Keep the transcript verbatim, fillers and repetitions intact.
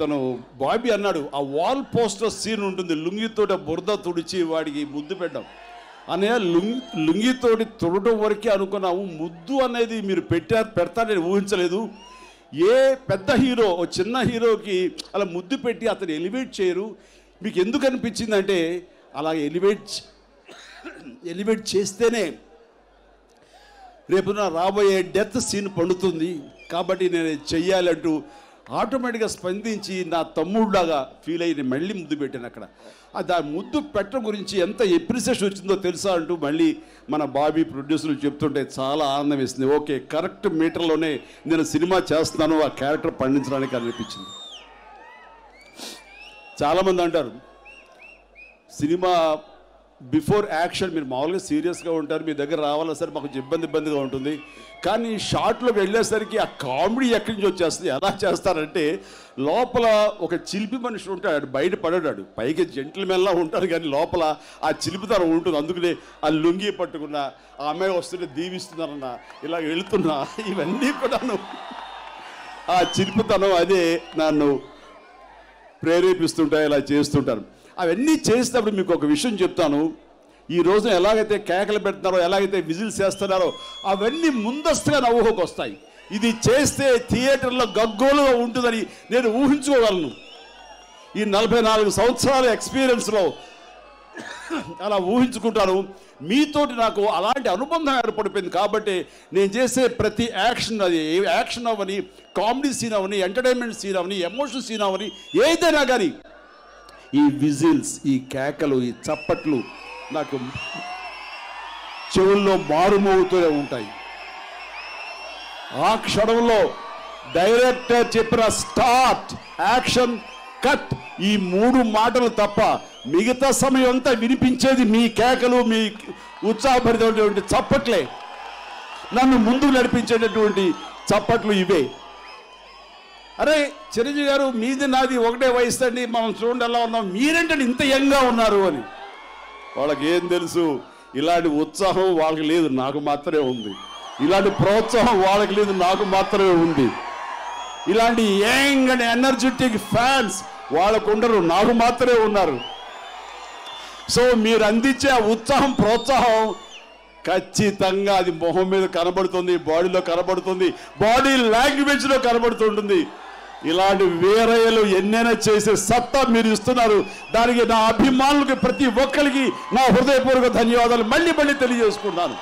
తను బాబీ అన్నాడు, ఆ వాల్ పోస్టర్ సీన్ ఉంటుంది, లుంగితోటి బురద తుడిచి వాడికి ముద్దు పెట్టాం. అనే లుంగి లుంగితోటి తుడటం వరకే అనుకున్నాము, ముద్దు అనేది మీరు పెట్టారు పెడతారని ఊహించలేదు. ఏ పెద్ద హీరో ఓ చిన్న హీరోకి అలా ముద్దు పెట్టి అతను ఎలివేట్ చేయరు. మీకు ఎందుకు అనిపించిందంటే అలా ఎలివేట్ ఎలివేట్ చేస్తేనే రేపున రాబోయే డెత్ సీన్ పండుతుంది కాబట్టి నేను చెయ్యాలంటూ ఆటోమేటిక్గా స్పందించి నా తమ్ముడులాగా ఫీల్ అయ్యి మళ్ళీ ముద్దు పెట్టాను. అక్కడ ఆ ముద్దు పెట్టడం గురించి ఎంత ఎప్రిసియేషన్ వచ్చిందో తెలుసా అంటూ మళ్ళీ మన బాబీ ప్రొడ్యూసర్లు చెప్తుంటే చాలా ఆనందం వేసింది. ఓకే, కరెక్ట్ మీటర్లోనే నేను సినిమా చేస్తున్నాను ఆ క్యారెక్టర్ పండించడానికి అనిపించింది. చాలామంది అంటారు సినిమా బిఫోర్ యాక్షన్ మీరు మామూలుగా సీరియస్గా ఉంటారు, మీ దగ్గర రావాలా సరే మాకు ఇబ్బంది ఇబ్బందిగా ఉంటుంది, కానీ షార్ట్లోకి వెళ్ళేసరికి ఆ కామెడీ ఎక్కడి నుంచి వచ్చేస్తుంది. ఎలా చేస్తారంటే లోపల ఒక చిలిపి మనిషి ఉంటాడు, బయట పడడాడు, పైకి జెంటిల్మెన్లా ఉంటాడు కానీ లోపల ఆ చిలిపితనం ఉంటుంది. అందుకనే ఆ లుంగి పట్టుకున్నా, ఆ అమ్మాయి వస్తుంటే దీవిస్తున్నారన్నా, ఇలా వెళుతున్నా, ఇవన్నీ కూడాను ఆ చిలిపితనం అదే నన్ను ప్రేరేపిస్తుంటాయి, ఇలా చేస్తుంటాను. అవన్నీ చేసినప్పుడు మీకు ఒక విషయం చెప్తాను, ఈ రోజు ఎలాగైతే కేకలు పెడుతున్నారో, ఎలాగైతే విజిల్స్ చేస్తున్నారో అవన్నీ ముందస్తుగా నా ఊహకు వస్తాయి. ఇది చేస్తే థియేటర్లో గగ్గోలుగా ఉంటుందని నేను ఊహించుకోగలను. ఈ నలభై నాలుగు సంవత్సరాల ఎక్స్పీరియన్స్లో అలా ఊహించుకుంటాను. మీతోటి నాకు అలాంటి అనుబంధం ఏర్పడిపోయింది కాబట్టి నేను చేసే ప్రతి యాక్షన్, అది యాక్షన్ అవని, కామెడీ సీన్ అవని, ఎంటర్టైన్మెంట్ సీన్ అవని, ఎమోషన్ సీన్ అవని, ఏదైనా కానీ ఈ విజిల్స్, ఈ కేకలు, ఈ చప్పట్లు నాకు చెవుల్లో మారుమోగుతూనే ఉంటాయి. ఆ క్షణంలో డైరెక్టర్ చెప్పిన స్టార్ట్, యాక్షన్, కట్, ఈ మూడు మాటలు తప్ప మిగతా సమయం అంతా వినిపించేది మీ కేకలు, మీ ఉత్సాహభరితమైనటువంటి చప్పట్లే. నన్ను ముందుకు నడిపించేటటువంటి చప్పట్లు ఇవే. అరే చిరంజీవి గారు, మీది నాది ఒకటే వయసు అండి, మనం చూడండి ఎలా ఉన్నాం, మీరంటే ఇంత యంగ్గా ఉన్నారు అని. వాళ్ళకి ఏం తెలుసు, ఇలాంటి ఉత్సాహం వాళ్ళకి లేదు, నాకు మాత్రమే ఉంది. ఇలాంటి ప్రోత్సాహం వాళ్ళకి లేదు, నాకు మాత్రమే ఉంది. ఇలాంటి యంగ్ అండ్ ఎనర్జెటిక్ ఫ్యాన్స్ వాళ్ళకు ఉండరు, నాకు మాత్రమే ఉన్నారు. సో మీరు అందించే ఉత్సాహం, ప్రోత్సాహం ఖచ్చితంగా అది మొహం మీద కనబడుతుంది, బాడీలో కనబడుతుంది, బాడీ లాంగ్వేజ్లో కనబడుతుంటుంది. ఇలాంటి వేరయ్యలు ఎన్నైనా చేసే సత్తా మీరు ఇస్తున్నారు. దానికి నా అభిమానులకు, ప్రతి ఒక్కరికి నా హృదయపూర్వక ధన్యవాదాలు మళ్ళీ మళ్ళీ తెలియజేసుకున్నాను.